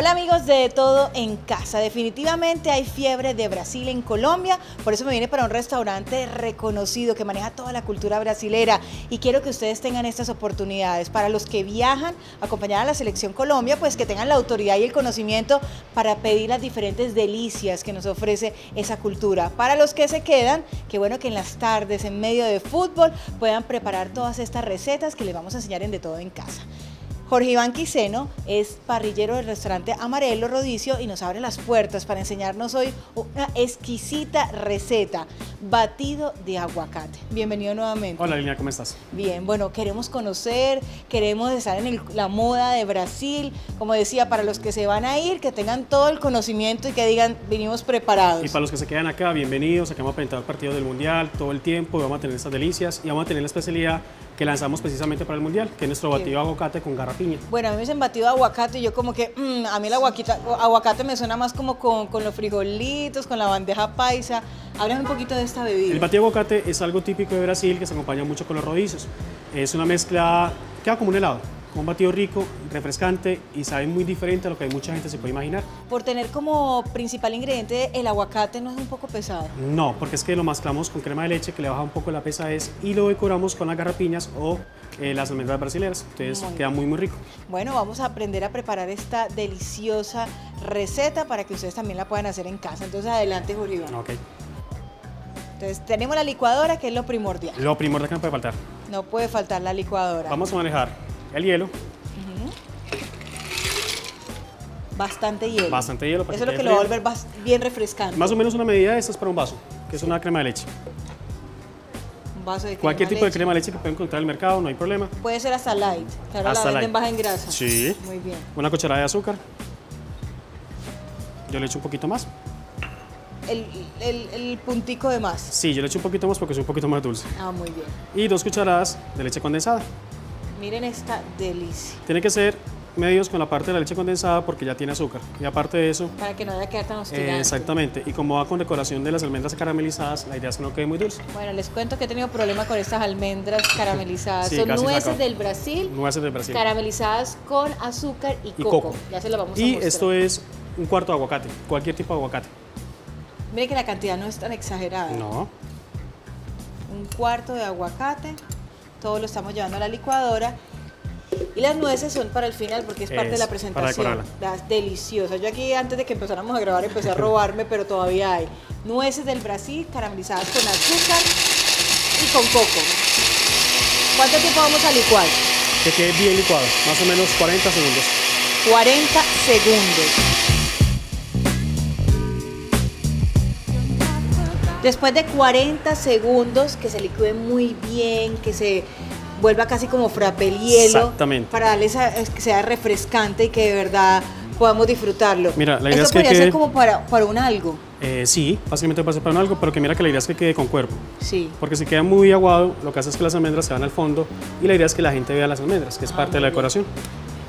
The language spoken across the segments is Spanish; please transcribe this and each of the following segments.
Hola amigos de Todo en Casa, definitivamente hay fiebre de Brasil en Colombia, por eso me vine para un restaurante reconocido que maneja toda la cultura brasilera y quiero que ustedes tengan estas oportunidades para los que viajan acompañados a la Selección Colombia, pues que tengan la autoridad y el conocimiento para pedir las diferentes delicias que nos ofrece esa cultura. Para los que se quedan, qué bueno que en las tardes, en medio de fútbol, puedan preparar todas estas recetas que les vamos a enseñar en De Todo en Casa. Jorge Iván Quiceno es parrillero del restaurante Amarelo Rodízio y nos abre las puertas para enseñarnos hoy una exquisita receta, batido de aguacate. Bienvenido nuevamente. Hola Lina, ¿cómo estás? Bien, bueno, queremos conocer, queremos estar en la moda de Brasil, como decía, para los que se van a ir, que tengan todo el conocimiento y que digan, vinimos preparados. Y para los que se quedan acá, bienvenidos, acá vamos a presentar partidos del Mundial todo el tiempo, vamos a tener estas delicias y vamos a tener la especialidad que lanzamos precisamente para el Mundial, que es nuestro batido de aguacate con garrapiña. Bueno, a mí me dicen batido de aguacate y yo como que, a mí el aguacate me suena más como con los frijolitos, con la bandeja paisa. Háblame un poquito de esta bebida. El batido de aguacate es algo típico de Brasil que se acompaña mucho con los rodizos. Es una mezcla, queda como un helado, un batido rico, refrescante y sabe muy diferente a lo que mucha gente se puede imaginar. Por tener como principal ingrediente el aguacate, ¿no es un poco pesado? No, porque es que lo mezclamos con crema de leche que le baja un poco la pesadez y lo decoramos con las garrapiñas o las almendras brasileras, entonces queda muy muy rico. Bueno, vamos a aprender a preparar esta deliciosa receta para que ustedes también la puedan hacer en casa, entonces adelante Jorge Iván. Ok. Entonces tenemos la licuadora que es lo primordial. Lo primordial que no puede faltar. No puede faltar la licuadora. Vamos a manejar el hielo. Bastante hielo. Bastante hielo. Para eso es lo que lo va a volver bien refrescante. Más o menos una medida de estas para un vaso, que es una crema de leche. Un vaso de crema. Cualquier tipo de crema de leche que pueden encontrar en el mercado, no hay problema. Puede ser hasta light, que ahora la venden baja en grasa. Sí. Muy bien. Una cucharada de azúcar. Yo le echo un poquito más. El puntico de más. Sí, yo le echo un poquito más porque es un poquito más dulce. Ah, muy bien. Y 2 cucharadas de leche condensada. Miren esta delicia. Tiene que ser medios con la parte de la leche condensada porque ya tiene azúcar. Y aparte de eso... Para que no haya que quedar tan hostigante. Exactamente. Y como va con decoración de las almendras caramelizadas, la idea es que no quede muy dulce. Bueno, les cuento que he tenido problema con estas almendras caramelizadas. Sí, son nueces del Brasil. Nueces del Brasil. Caramelizadas con azúcar y coco. Ya se lo vamos a mostrar. Y esto es un cuarto de aguacate. Cualquier tipo de aguacate. Miren que la cantidad no es tan exagerada. No. Un cuarto de aguacate. Todo lo estamos llevando a la licuadora y las nueces son para el final porque es parte de la presentación. Las deliciosas. Yo aquí antes de que empezáramos a grabar empecé a robarme, pero todavía hay nueces del Brasil caramelizadas con azúcar y con coco. ¿Cuánto tiempo vamos a licuar? Que quede bien licuado, más o menos 40 segundos. 40 segundos. Después de 40 segundos, que se licúe muy bien, que se vuelva casi como frappé el hielo. Exactamente. Para darle que sea refrescante y que de verdad podamos disfrutarlo. Mira, la idea es que podría ser como para un algo. Sí, básicamente va a ser para un algo, pero que mira que la idea es que quede con cuerpo. Sí. Porque si queda muy aguado, lo que hace es que las almendras se van al fondo y la idea es que la gente vea las almendras, que es parte de la decoración.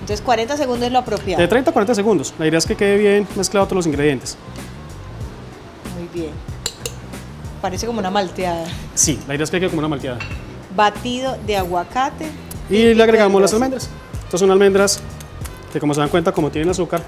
Entonces 40 segundos es lo apropiado. De 30 a 40 segundos. La idea es que quede bien mezclado todos los ingredientes. Muy bien. Parece como una malteada. Sí, la idea es que quede como una malteada. Batido de aguacate. Y le agregamos las almendras. Estas son almendras que, como se dan cuenta, como tienen azúcar,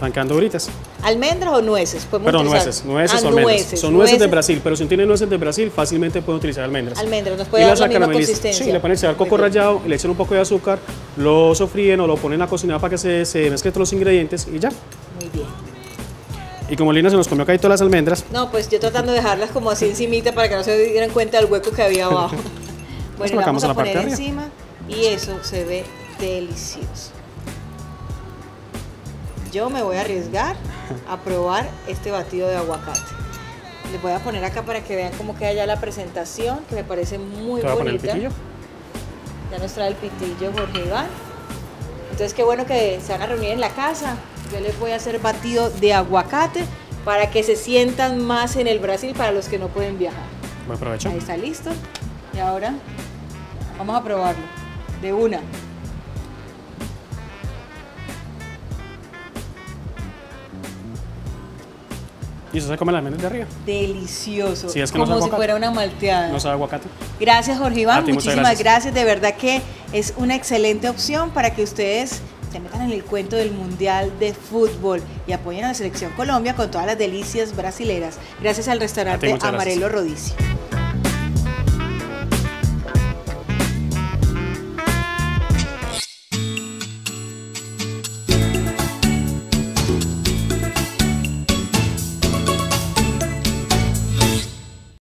van quedando duritas. ¿Almendras o nueces? Perdón, nueces o almendras. Son nueces de Brasil, pero si no tienen nueces de Brasil, fácilmente pueden utilizar almendras. Almendras, nos pueden dar la misma consistencia. Sí, le ponen coco rallado, le echan un poco de azúcar, lo sofríen o lo ponen a cocinar para que se mezclen todos los ingredientes y ya. Muy bien. Y como Lina se nos comió acá y todas las almendras. No, pues yo tratando de dejarlas como así encimita para que no se dieran cuenta del hueco que había abajo. Bueno, vamos a poner encima y eso se ve delicioso. Yo me voy a arriesgar a probar este batido de aguacate. Les voy a poner acá para que vean cómo queda ya la presentación, que me parece muy bonita. ¿Te voy a poner el pitillo? Ya nos trae el pitillo Jorge Iván. Entonces qué bueno que se van a reunir en la casa. Yo les voy a hacer batido de aguacate para que se sientan más en el Brasil para los que no pueden viajar. Buen provecho. Ahí está listo. Y ahora vamos a probarlo de una. Y eso se come las almendras de arriba. Delicioso. Sí, es que como no si fuera una malteada. No sabe aguacate. Gracias Jorge Iván, muchísimas gracias. De verdad que es una excelente opción para que ustedes se metan en el cuento del Mundial de Fútbol y apoyen a la Selección Colombia con todas las delicias brasileras. Gracias al restaurante Amarelo Rodízio.